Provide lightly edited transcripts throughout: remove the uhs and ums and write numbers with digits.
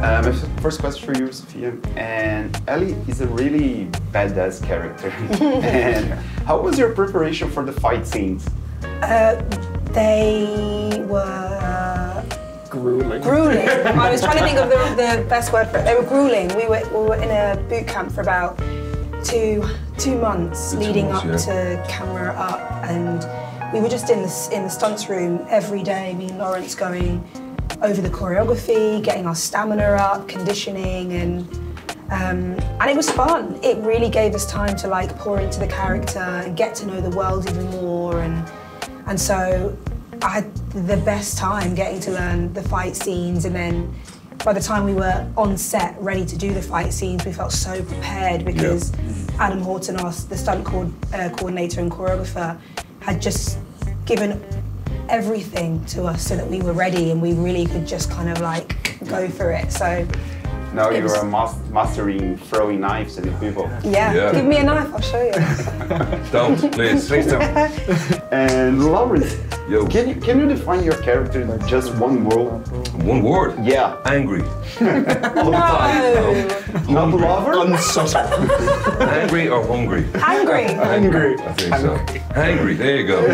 My first question for you, Sophia. And Ellie is a really badass character. And how was your preparation for the fight scenes? They were grueling. Grueling. I was trying to think of the best word for it. They were grueling. We were in a boot camp for about two months leading up to camera up, and we were just in the stunts room every day. Me and Lawrence going over the choreography, getting our stamina up, conditioning, and it was fun. It really gave us time to like pour into the character and get to know the world even more, and so I had the best time getting to learn the fight scenes, and then by the time we were on set ready to do the fight scenes, we felt so prepared because Adam Horton, the stunt coordinator and choreographer, had just given everything to us so that we were ready and we really could just kind of like go for it. So now you are mastering throwing knives at the people. Yeah. Give me a knife, I'll show you. Don't, please, please don't. And Lawrence, yo, can you define your character in just one word? One word? Yeah. Angry. All the time. No. Not lover? Angry or hungry? Angry. Angry. I think so. Angry, there you go.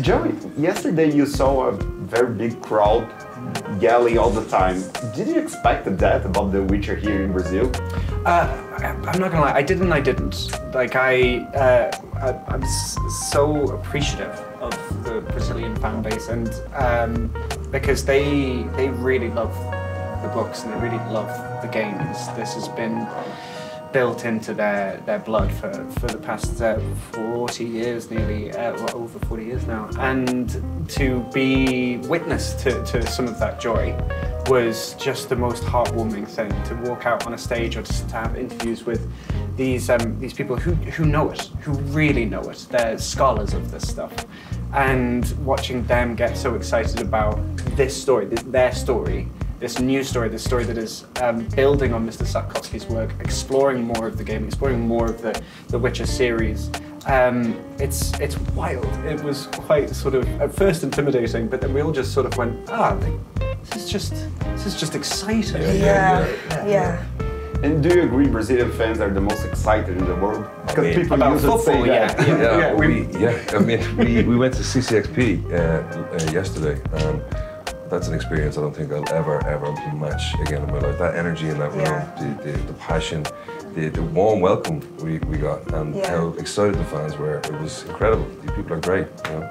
Joey, yesterday you saw a very big crowd yelling all the time. Did you expect that about the Witcher here in Brazil? I'm not gonna lie, I did and I didn't. Like, I'm so appreciative of the Brazilian fan base, and because they really love the books and they really love the games. This has been built into their blood for the past 40 years nearly, well, over 40 years now. And to be witness to some of that joy was just the most heartwarming thing, to walk out on a stage or just to have interviews with these people who know it, who really know it. They're scholars of this stuff. And watching them get so excited about this story, their story, this new story, this story that is building on Mr. Sapkowski's work, exploring more of the game, exploring more of the Witcher series. It's wild. It was quite sort of, at first intimidating, but then we all just sort of went, this is just exciting. Yeah. And do you agree Brazilian fans are the most excited in the world? Because people usually say that. We went to CCXP yesterday. That's an experience I don't think I'll ever match again in my life. That energy in that room, the passion, the warm welcome we got, and how excited the fans were. It was incredible. These people are great, you know?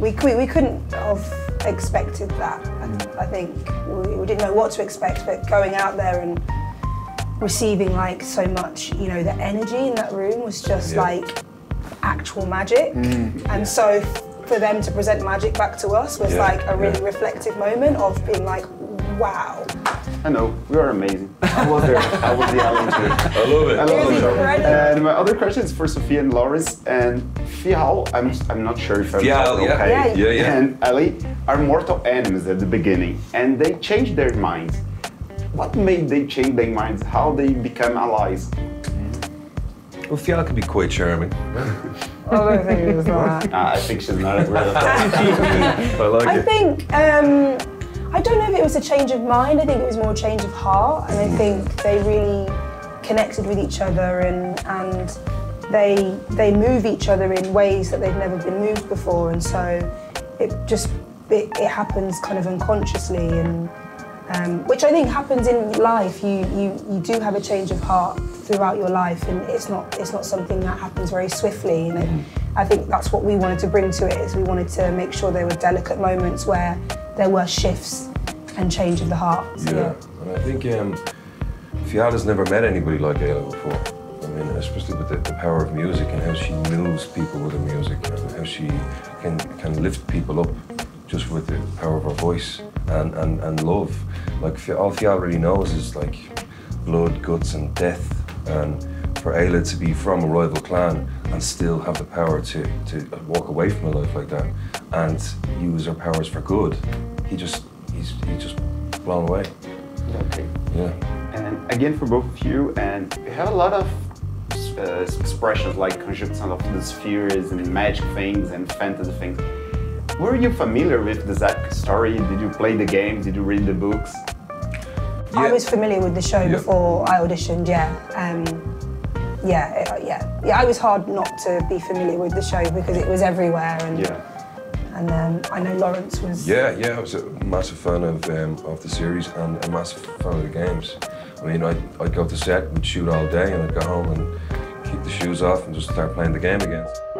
We couldn't have expected that. I think we didn't know what to expect, but going out there and receiving like so much, you know, the energy in that room was just like actual magic. And so for them to present magic back to us was like a really reflective moment of being like, wow. I know, we are amazing. I was there, I was the island too. I love it. I love it. And my other question is for Sophia and Lawrence, and Fihal, I'm not sure if I'm and Ellie are mortal enemies at the beginning, and they changed their minds. What made they change their minds? How they become allies? Well, Fihal can be quite charming. I don't think it was that. I think she's not a real I don't know if it was a change of mind. I think it was more a change of heart. And I think they really connected with each other, and they move each other in ways that they've never been moved before. And so it happens kind of unconsciously, and which I think happens in life. You do have a change of heart throughout your life, and it's not something that happens very swiftly. And I think that's what we wanted to bring to it, is we wanted to make sure there were delicate moments where there were shifts and change of the heart. So, and I think Fihal has never met anybody like Ayla before. I mean, especially with the power of music and how she moves people with her music, and how she can lift people up just with the power of her voice and love. Like, all Fihal really knows is like blood, guts, and death. And for Ayla to be from a rival clan and still have the power to walk away from a life like that and use her powers for good, he's just blown away. Okay. Yeah. And again, for both of you, and you have a lot of expressions like conjunction of the spheres and magic things and fantasy things. Were you familiar with the Zap story? Did you play the game? Did you read the books? I was familiar with the show before I auditioned, I was hard not to be familiar with the show because it was everywhere, and I know Lawrence was. I was a massive fan of the series and a massive fan of the games. I mean, I'd go to set, we'd shoot all day, and I'd go home and keep the shoes off and just start playing the game again.